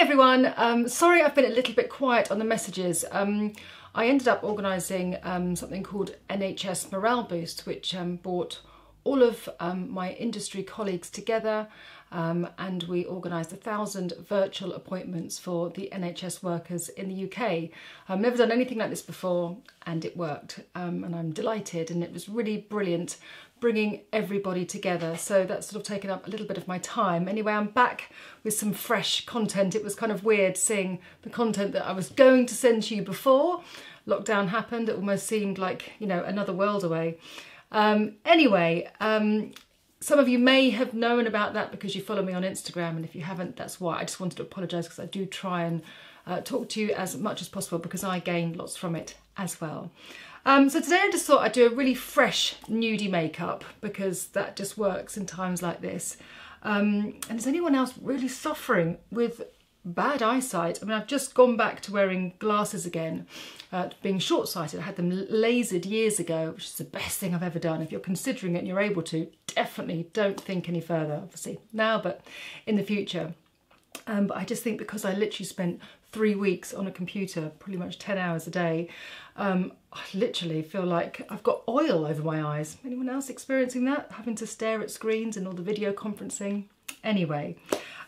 Hi everyone, sorry I've been a little bit quiet on the messages. I ended up organising something called NHS Morale Boost, which brought all of my industry colleagues together, and we organised 1,000 virtual appointments for the NHS workers in the UK. I've never done anything like this before, and it worked, and I'm delighted, and it was really brilliant bringing everybody together. So that's sort of taken up a little bit of my time. Anyway, I'm back with some fresh content. It was kind of weird seeing the content that I was going to send to you before lockdown happened. It almost seemed like, you know, another world away. Anyway, some of you may have known about that because you follow me on Instagram, and if you haven't, that's why. I just wanted to apologise because I do try and talk to you as much as possible because I gain lots from it as well. So today I just thought I'd do a really fresh nudie makeup because that just works in times like this. And is anyone else really suffering with bad eyesight? I mean, I've just gone back to wearing glasses again, being short-sighted. I had them lasered years ago, which is the best thing I've ever done. If you're considering it and you're able to, definitely don't think any further, obviously now, but in the future. But I just think because I literally spent 3 weeks on a computer, pretty much 10 hours a day, I literally feel like I've got oil over my eyes. Anyone else experiencing that? Having to stare at screens and all the video conferencing? Anyway,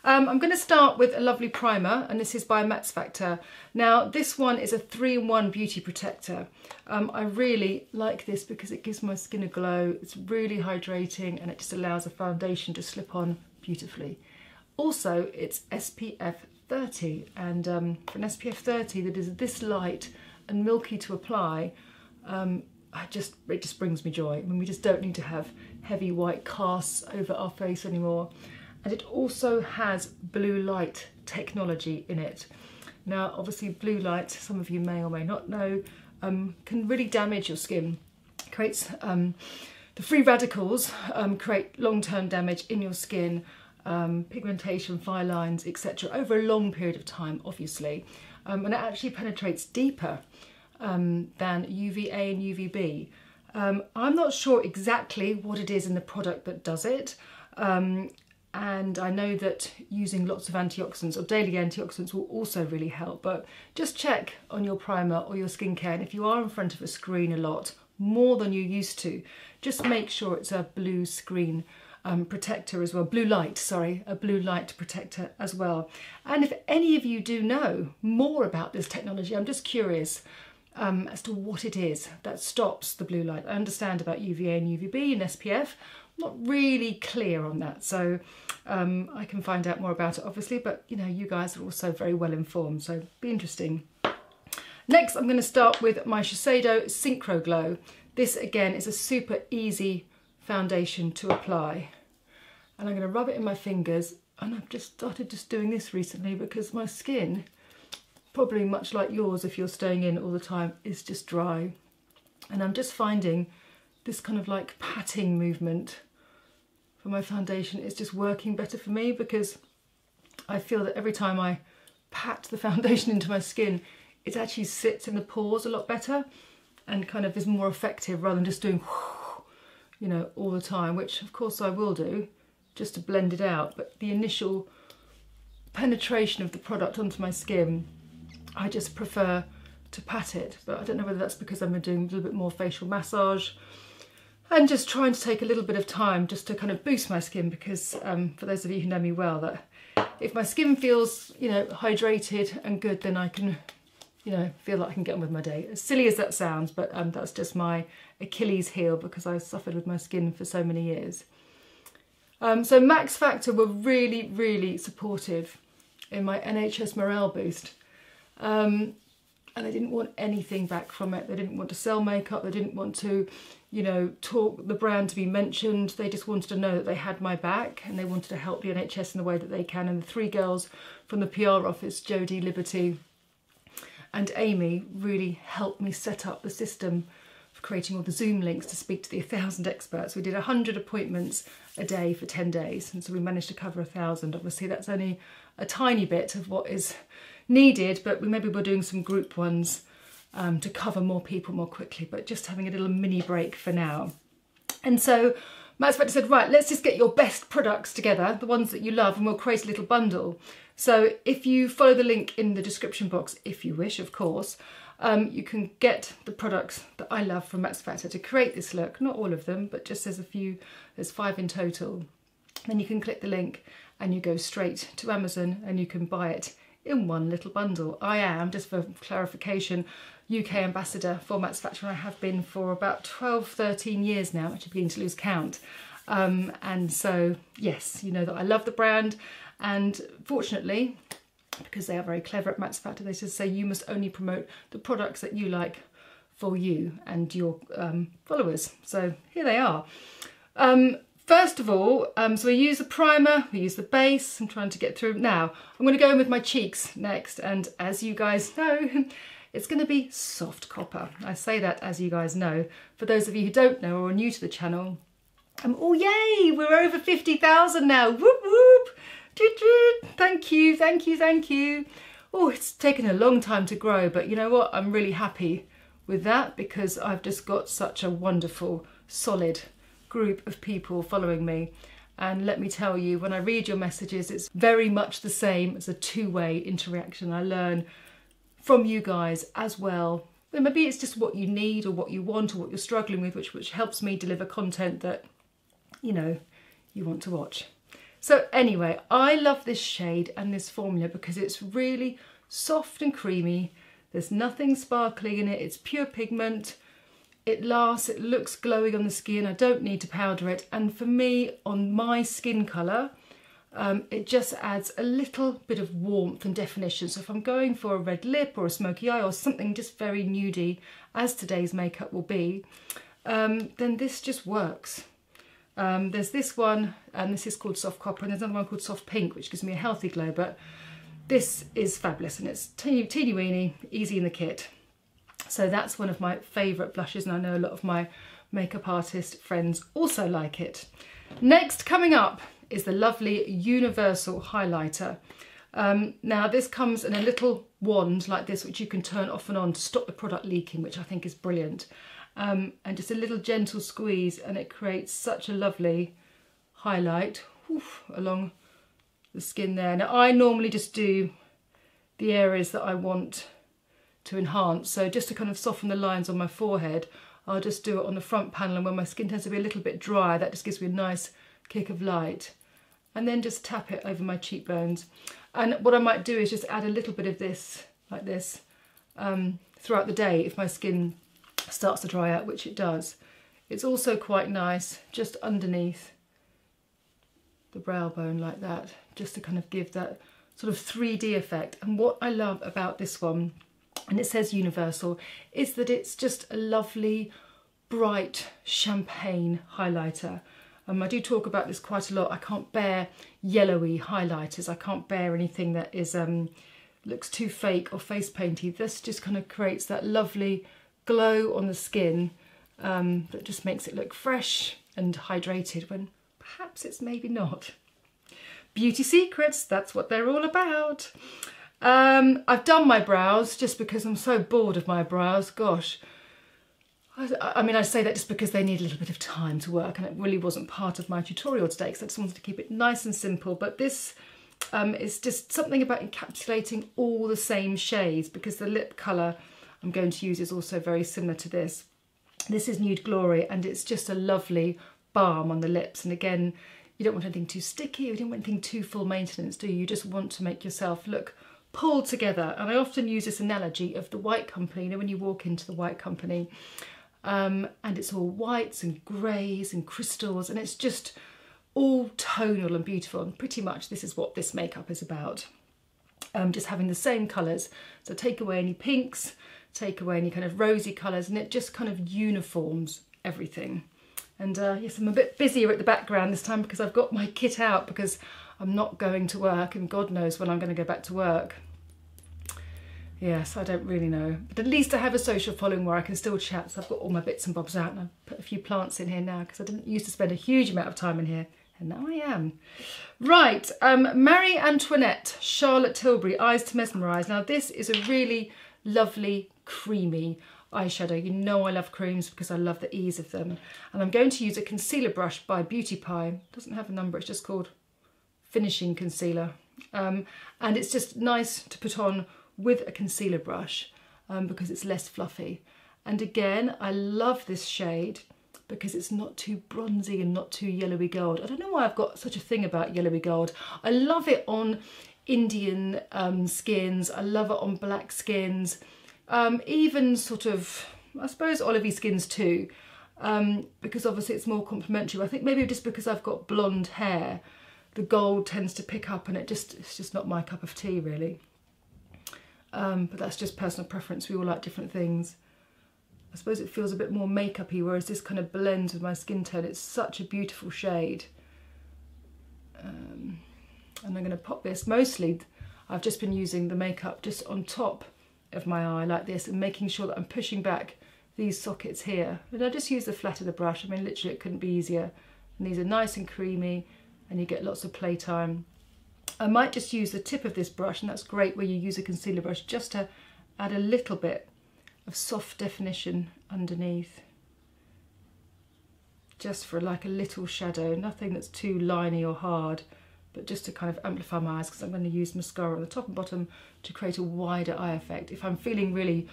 I'm going to start with a lovely primer, and this is by Max Factor. Now, this one is a 3-in-1 beauty protector. I really like this because it gives my skin a glow. It's really hydrating, and it just allows a foundation to slip on beautifully. Also, it's SPF 30, and for an SPF 30 that is this light and milky to apply, it just brings me joy. I mean, we just don't need to have heavy white casts over our face anymore. And it also has blue light technology in it. Now, obviously blue light, some of you may or may not know, can really damage your skin. It creates the free radicals create long-term damage in your skin, pigmentation, fine lines, etc. over a long period of time, obviously. And it actually penetrates deeper than UVA and UVB. I'm not sure exactly what it is in the product that does it. And I know that using lots of antioxidants or daily antioxidants will also really help, but just check on your primer or your skincare. And if you are in front of a screen a lot, more than you used to, just make sure it's a blue screen protector as well. Blue light, sorry, a blue light protector as well. And if any of you do know more about this technology, I'm just curious as to what it is that stops the blue light. I understand about UVA and UVB and SPF. Not really clear on that, so I can find out more about it obviously, but you know, you guys are also very well informed, so be interesting. Next, I'm going to start with my Shiseido Synchro Glow. This again is a super easy foundation to apply, and I'm going to rub it in my fingers. And I've just started just doing this recently because my skin, probably much like yours if you're staying in all the time, is just dry, and I'm just finding this kind of like patting movement for my foundation is just working better for me, because I feel that every time I pat the foundation into my skin, it actually sits in the pores a lot better and kind of is more effective rather than just doing, you know, all the time, which of course I will do just to blend it out. But the initial penetration of the product onto my skin, I just prefer to pat it. But I don't know whether that's because I've been doing a little bit more facial massage and just trying to take a little bit of time just to kind of boost my skin, because for those of you who know me well, that if my skin feels, you know, hydrated and good, then I can, you know, feel like I can get on with my day. As silly as that sounds, but that's just my Achilles heel because I suffered with my skin for so many years. So Max Factor were really, really supportive in my NHS Morale Boost. And they didn't want anything back from it. They didn't want to sell makeup. They didn't want to, you know, talk the brand to be mentioned. They just wanted to know that they had my back, and they wanted to help the NHS in the way that they can. And the three girls from the PR office, Jodie, Liberty and Amy, really helped me set up the system for creating all the Zoom links to speak to the 1,000 experts. We did 100 appointments a day for 10 days. And so we managed to cover 1,000. Obviously, that's only a tiny bit of what is needed, but maybe we're doing some group ones to cover more people more quickly, but just having a little mini break for now. And so Max Factor said, right, let's just get your best products together, the ones that you love, and we'll create a little bundle. So if you follow the link in the description box, if you wish, of course, you can get the products that I love from Max Factor to create this look. Not all of them, but just there's a few, there's 5 in total. Then you can click the link and you go straight to Amazon and you can buy it in one little bundle. I am, just for clarification, UK ambassador for Max Factor, and I have been for about 12, 13 years now, actually beginning to lose count. And so, yes, you know that I love the brand, and fortunately, because they are very clever at Max Factor, they just say you must only promote the products that you like for you and your followers. So here they are. First of all, so we use the primer, we use the base. I'm trying to get through now. I'm going to go in with my cheeks next, and as you guys know, it's going to be Soft Copper. I say that as you guys know. For those of you who don't know or are new to the channel, oh yay, we're over 50,000 now. Whoop whoop, doot, doot. Thank you, thank you, thank you. Oh, it's taken a long time to grow, but you know what? I'm really happy with that because I've just got such a wonderful, solid group of people following me. And let me tell you, when I read your messages, it's very much the same as a two-way interaction. I learn from you guys as well. And maybe it's just what you need or what you want or what you're struggling with, which helps me deliver content that, you know, you want to watch. So anyway, I love this shade and this formula because it's really soft and creamy. There's nothing sparkling in it. It's pure pigment. It lasts, it looks glowy on the skin, I don't need to powder it, and for me, on my skin colour, it just adds a little bit of warmth and definition. So if I'm going for a red lip or a smoky eye or something just very nudie, as today's makeup will be, then this just works. There's this one, and this is called Soft Copper, and there's another one called Soft Pink, which gives me a healthy glow, but this is fabulous, and it's teeny-weeny, easy in the kit. So that's one of my favourite blushes, and I know a lot of my makeup artist friends also like it. Next coming up is the lovely Universal Highlighter. Now this comes in a little wand like this, which you can turn off and on to stop the product leaking, which I think is brilliant. And just a little gentle squeeze and it creates such a lovely highlight along the skin there. Now I normally just do the areas that I want to enhance, so just to kind of soften the lines on my forehead, I'll just do it on the front panel, and when my skin tends to be a little bit dry, that just gives me a nice kick of light. And then just tap it over my cheekbones, and what I might do is just add a little bit of this like this throughout the day if my skin starts to dry out, which it does. It's also quite nice just underneath the brow bone like that, just to kind of give that sort of 3D effect. And what I love about this one, and it says Universal, is that it's just a lovely, bright champagne highlighter. I do talk about this quite a lot. I can't bear yellowy highlighters. I can't bear anything that is looks too fake or face painty. This just kind of creates that lovely glow on the skin that just makes it look fresh and hydrated when perhaps it's maybe not. Beauty secrets, that's what they're all about. I've done my brows just because I'm so bored of my brows. Gosh, I mean, I say that just because they need a little bit of time to work, and it really wasn't part of my tutorial today because I just wanted to keep it nice and simple. But this is just something about encapsulating all the same shades, because the lip colour I'm going to use is also very similar to this. This is Nude Glory, and it's just a lovely balm on the lips. And again, you don't want anything too sticky, you don't want anything too full maintenance, do you? You just want to make yourself look pulled together. And I often use this analogy of the White Company. You know, when you walk into the White Company and it's all whites and greys and crystals, and it's just all tonal and beautiful, and pretty much this is what this makeup is about. Just having the same colours, so take away any pinks, take away any kind of rosy colours, and it just kind of uniforms everything. And yes, I'm a bit busier at the background this time because I've got my kit out, because I'm not going to work, and God knows when I'm going to go back to work. Yes, I don't really know. But at least I have a social following where I can still chat, so I've got all my bits and bobs out, and I've put a few plants in here now because I didn't used to spend a huge amount of time in here, and now I am. Right, Marie Antoinette, Charlotte Tilbury, Eyes to Mesmerise. Now this is a really lovely, creamy eyeshadow. You know I love creams because I love the ease of them. And I'm going to use a concealer brush by Beauty Pie. It doesn't have a number, it's just called Finishing Concealer. And it's just nice to put on with a concealer brush because it's less fluffy. And again, I love this shade because it's not too bronzy and not too yellowy gold. I don't know why I've got such a thing about yellowy gold. I love it on Indian skins. I love it on black skins. Even sort of, I suppose, olivey skins too, because obviously it's more complementary. I think maybe just because I've got blonde hair, the gold tends to pick up, and it's just not my cup of tea really. But that's just personal preference. We all like different things. I suppose it feels a bit more makeup-y, whereas this kind of blends with my skin tone. It's such a beautiful shade. And I'm going to pop this. Mostly I've just been using the makeup just on top of my eye like this and making sure that I'm pushing back these sockets here. And I just use the flat of the brush. I mean, literally it couldn't be easier. And these are nice and creamy and you get lots of playtime. I might just use the tip of this brush, and that's great where you use a concealer brush, just to add a little bit of soft definition underneath, just for like a little shadow, nothing that's too liney or hard, but just to kind of amplify my eyes, because I'm going to use mascara on the top and bottom to create a wider eye effect. If I'm feeling really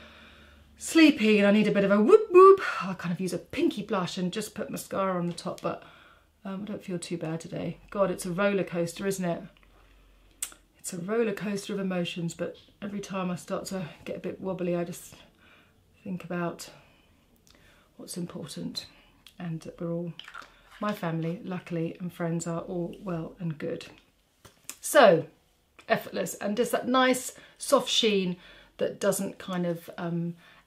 sleepy and I need a bit of a whoop whoop, I'll kind of use a pinky blush and just put mascara on the top, but I don't feel too bad today. God, it's a roller coaster, isn't it? It's a roller coaster of emotions, but every time I start to get a bit wobbly, I just think about what's important, and that we're all, my family, luckily, and friends are all well and good. So effortless, and just that nice soft sheen that doesn't kind of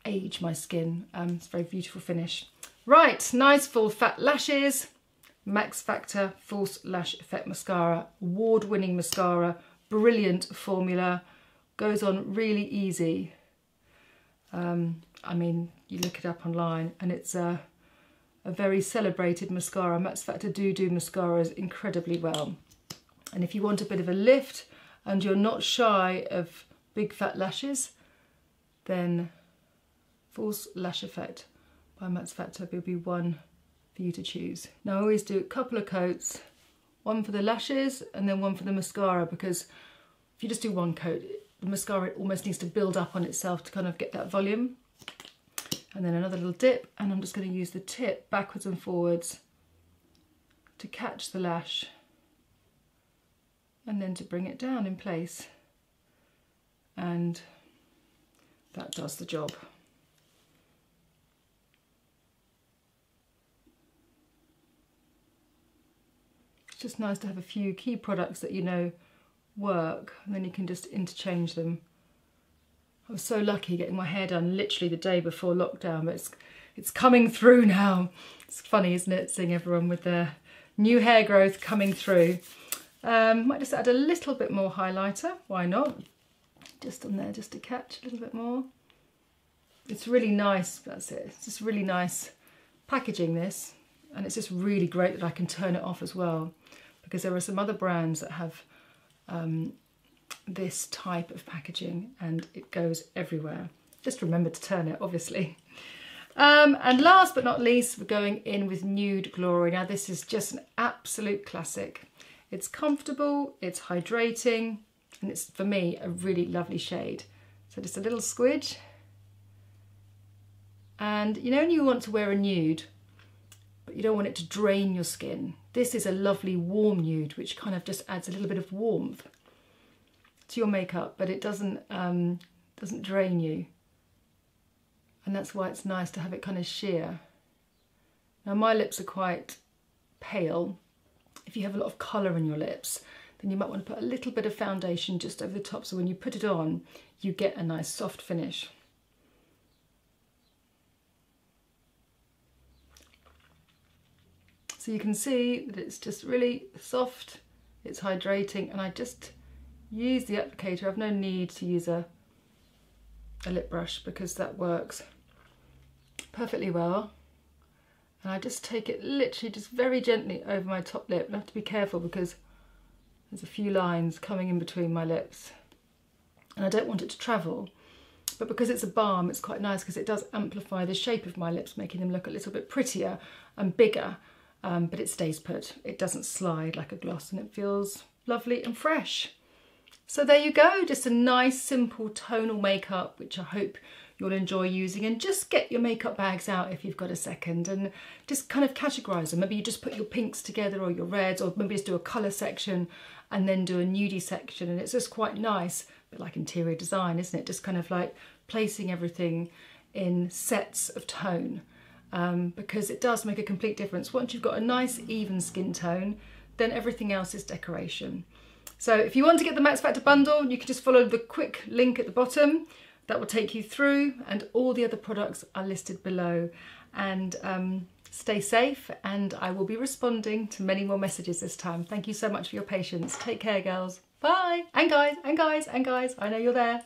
age my skin. It's a very beautiful finish. Right, nice full fat lashes. Max Factor False Lash Effect Mascara, award-winning mascara, brilliant formula, goes on really easy. I mean, you look it up online and it's a very celebrated mascara. Max Factor do mascaras incredibly well. And if you want a bit of a lift and you're not shy of big fat lashes, then False Lash Effect by Max Factor will be one for you to choose. Now I always do a couple of coats, one for the lashes and then one for the mascara, because if you just do one coat, the mascara almost needs to build up on itself to kind of get that volume. And then another little dip, and I'm just going to use the tip backwards and forwards to catch the lash and then to bring it down in place, and that does the job. It's just nice to have a few key products that you know work, and then you can just interchange them. I was so lucky getting my hair done literally the day before lockdown, but it's coming through now. It's funny, isn't it, seeing everyone with their new hair growth coming through. Might just add a little bit more highlighter, why not, just on there, just to catch a little bit more. It's really nice, that's it, it's just really nice packaging this, and it's just really great that I can turn it off as well, because there are some other brands that have this type of packaging and it goes everywhere. Just remember to turn it, obviously. And last but not least, we're going in with Nude Glory. Now this is just an absolute classic. It's comfortable, it's hydrating, and it's, for me, a really lovely shade. So just a little squidge. And you know when you want to wear a nude, but you don't want it to drain your skin. This is a lovely warm nude, which kind of just adds a little bit of warmth to your makeup, but it doesn't drain you, and that's why it's nice to have it kind of sheer. Now my lips are quite pale. If you have a lot of colour in your lips, then you might want to put a little bit of foundation just over the top, so when you put it on you get a nice soft finish. So you can see that it's just really soft, it's hydrating, and I just use the applicator. I've no need to use a lip brush because that works perfectly well. And I just take it literally just very gently over my top lip. I have to be careful because there's a few lines coming in between my lips and I don't want it to travel. But because it's a balm, it's quite nice because it does amplify the shape of my lips, making them look a little bit prettier and bigger, but it stays put. It doesn't slide like a gloss and it feels lovely and fresh. So there you go, just a nice simple tonal makeup, which I hope you'll enjoy using. And just get your makeup bags out if you've got a second and just kind of categorise them. Maybe you just put your pinks together or your reds, or maybe just do a colour section and then do a nudie section. And it's just quite nice, but like interior design, isn't it? Just kind of like placing everything in sets of tone, because it does make a complete difference. Once you've got a nice even skin tone, then everything else is decoration. So if you want to get the Max Factor bundle, you can just follow the quick link at the bottom. That will take you through, and all the other products are listed below. And stay safe, and I will be responding to many more messages this time. Thank you so much for your patience. Take care, girls. Bye. And guys, I know you're there.